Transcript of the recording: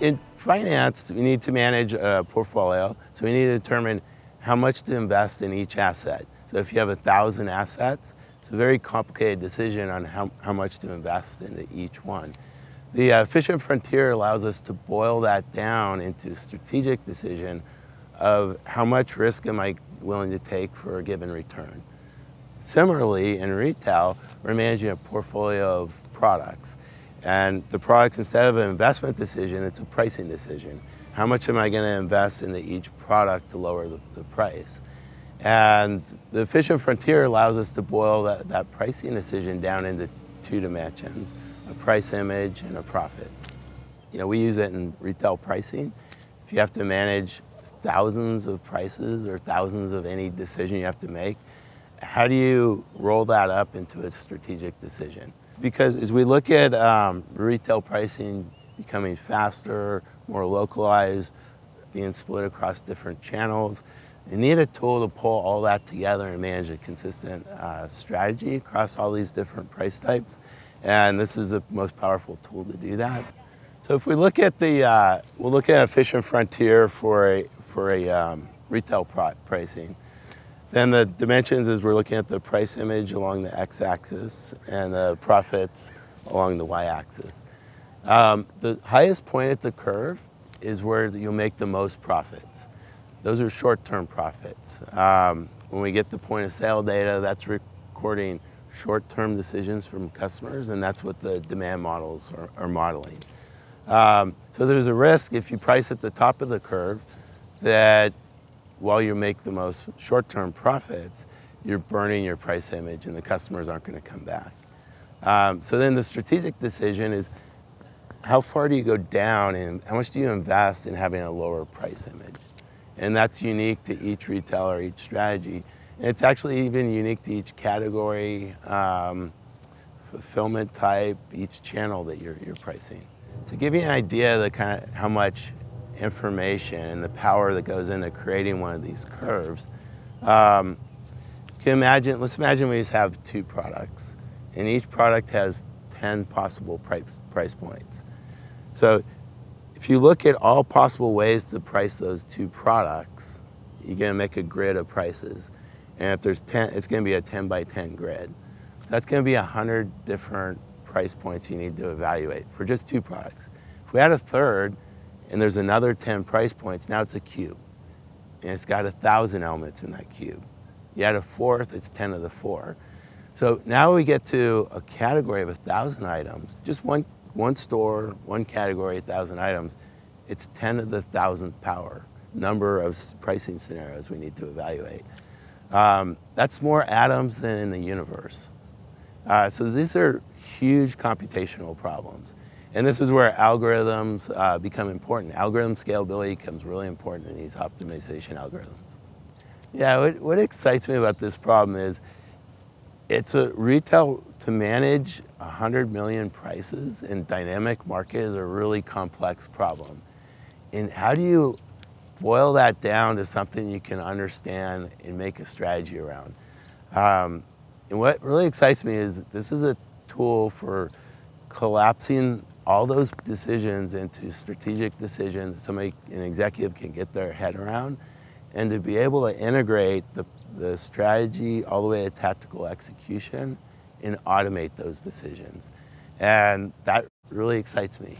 In finance, we need to manage a portfolio, so we need to determine how much to invest in each asset. So if you have 1,000 assets, it's a very complicated decision on how much to invest into each one. The Efficient Frontier allows us to boil that down into a strategic decision of how much risk am I willing to take for a given return. Similarly, in retail, we're managing a portfolio of products. And the products, instead of an investment decision, it's a pricing decision. How much am I going to invest into each product to lower the price? And the Efficient Frontier allows us to boil that pricing decision down into two dimensions, a price image and a profits. You know, we use it in retail pricing. If you have to manage thousands of prices or thousands of any decision you have to make, how do you roll that up into a strategic decision? Because as we look at retail pricing becoming faster, more localized, being split across different channels, you need a tool to pull all that together and manage a consistent strategy across all these different price types. And this is the most powerful tool to do that. So if we look at we'll look at Efficient Frontier for retail pricing. Then the dimensions is we're looking at the price image along the x-axis and the profits along the y-axis. The highest point at the curve is where you'll make the most profits. Those are short-term profits. When we get the point of sale data, that's recording short-term decisions from customers, and that's what the demand models are modeling. So there's a risk if you price at the top of the curve that while you make the most short-term profits, you're burning your price image and the customers aren't going to come back. So then the strategic decision is how far do you go down and how much do you invest in having a lower price image? And that's unique to each retailer, each strategy. And it's actually even unique to each category, fulfillment type, each channel that you're pricing. To give you an idea of the kind of how much information and the power that goes into creating one of these curves. Let's imagine we just have two products, and each product has 10 possible price points. So if you look at all possible ways to price those two products, you're going to make a grid of prices. And if there's 10, it's going to be a 10 by 10 grid. So that's going to be 100 different price points you need to evaluate for just two products. If we had a third, and there's another 10 price points, now it's a cube. And it's got 1,000 elements in that cube. You add a fourth, it's 10 to the 4. So now we get to a category of 1,000 items. Just one store, one category, 1,000 items. It's 10 to the 1,000th power, number of pricing scenarios we need to evaluate. That's more atoms than in the universe. So these are huge computational problems. And this is where algorithms become important. Algorithm scalability becomes really important in these optimization algorithms. Yeah, what excites me about this problem is it's a retail to manage 100 million prices in dynamic market is a really complex problem. And how do you boil that down to something you can understand and make a strategy around? And what really excites me is this is a tool for collapsing all those decisions into strategic decisions that somebody, an executive, can get their head around, and to be able to integrate the strategy all the way to tactical execution and automate those decisions. And that really excites me.